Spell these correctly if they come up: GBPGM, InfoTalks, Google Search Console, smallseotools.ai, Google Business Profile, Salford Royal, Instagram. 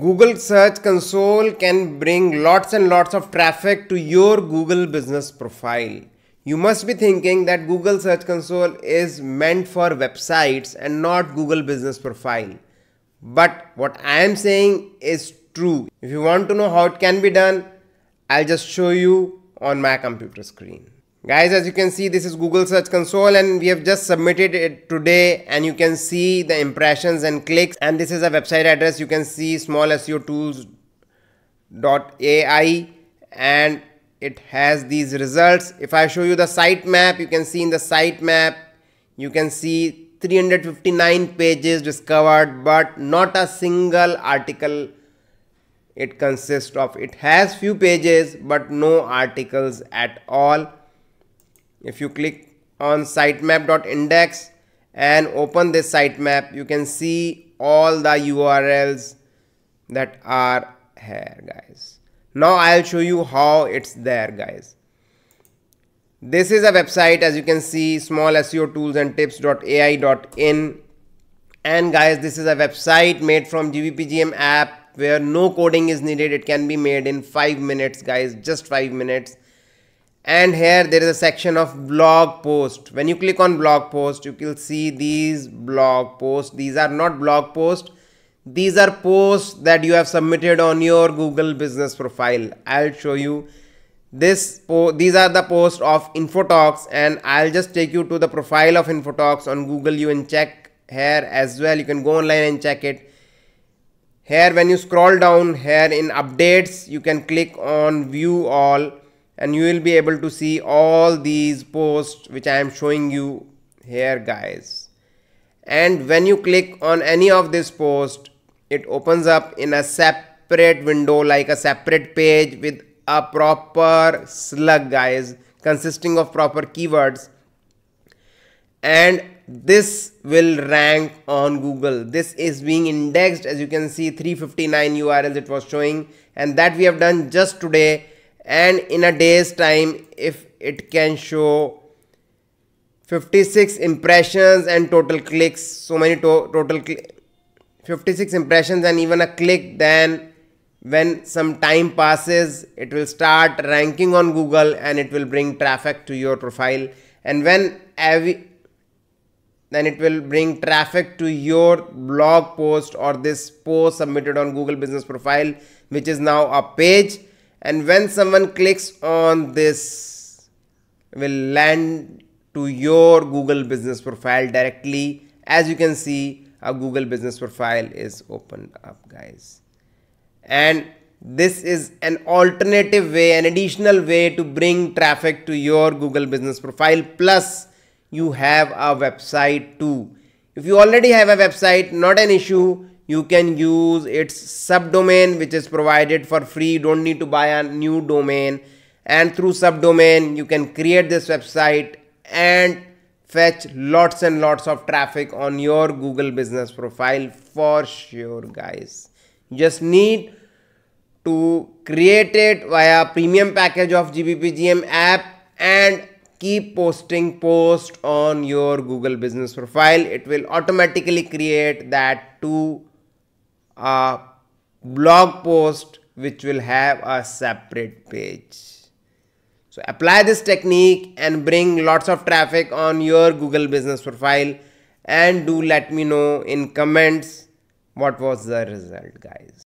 Google Search Console can bring lots and lots of traffic to your Google Business Profile. You must be thinking that Google Search Console is meant for websites and not Google Business Profile. But what I am saying is true. If you want to know how it can be done, I'll just show you on my computer screen. Guys, as you can see, this is Google Search Console and we have just submitted it today, and you can see the impressions and clicks, and this is a website address. You can see smallseotools.ai and it has these results. If I show you the sitemap, you can see in the sitemap, you can see 359 pages discovered, but not a single article it consists of. It has few pages, but no articles at all. If you click on sitemap.index and open this sitemap, you can see all the URLs that are here, guys. Now I'll show you how it's there, guys. This is a website, as you can see, small SEO tools and tips.ai.in. And guys, this is a website made from GBPGM app where no coding is needed. It can be made in 5 minutes, guys, just 5 minutes. And here there is a section of blog post. When you click on blog post, you can see these blog posts. These are not blog posts. These are posts that you have submitted on your Google Business Profile. I'll show you this. These are the posts of InfoTalks, and I'll just take you to the profile of InfoTalks on Google. You can check here as well. You can go online and check it. Here, when you scroll down here in updates, you can click on view all, and you will be able to see all these posts which I am showing you here, guys. And when you click on any of this post, it opens up in a separate window, like a separate page with a proper slug, guys, consisting of proper keywords. And this will rank on Google. This is being indexed, as you can see, 359 URLs it was showing, and that we have done just today. And in a day's time, if it can show 56 impressions and total clicks, so many total 56 impressions and even a click, then when some time passes, it will start ranking on Google and it will bring traffic to your profile. And then it will bring traffic to your blog post or this post submitted on Google Business Profile, which is now a page. And when someone clicks on this, will land to your Google Business Profile directly. As you can see, a Google Business Profile is opened up, guys. And this is an alternative way, an additional way to bring traffic to your Google Business Profile. Plus, you have a website too. If you already have a website, not an issue. You can use its subdomain, which is provided for free. You don't need to buy a new domain, and through subdomain you can create this website and fetch lots and lots of traffic on your Google Business Profile for sure, guys. You just need to create it via premium package of GBPGM app and keep posting posts on your Google Business Profile. It will automatically create that to a blog post which will have a separate page. So apply this technique and bring lots of traffic on your Google Business Profile, and do let me know in comments what was the result, guys.